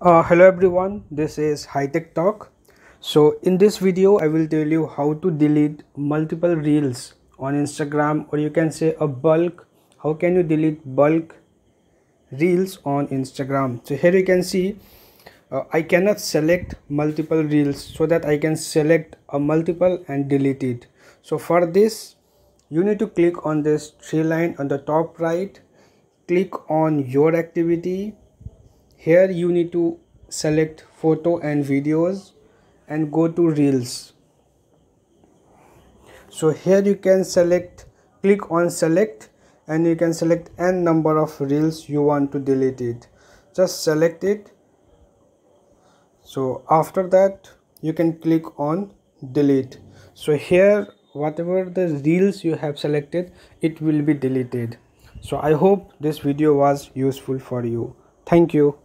Hello everyone, this is HiTech Talk. So in this video I will tell you how to delete multiple reels on Instagram, or you can say a bulk. How can you delete bulk reels on Instagram? So here you can see I cannot select multiple reels, so that I can select a multiple and delete it. So for this you need to click on this three line on the top right, click on your activity. Here you need to select photo and videos and go to reels. So here you can select, click on select, and you can select n number of reels you want to delete it. Just select it. So after that you can click on delete. So here whatever the reels you have selected, it will be deleted. So I hope this video was useful for you. Thank you.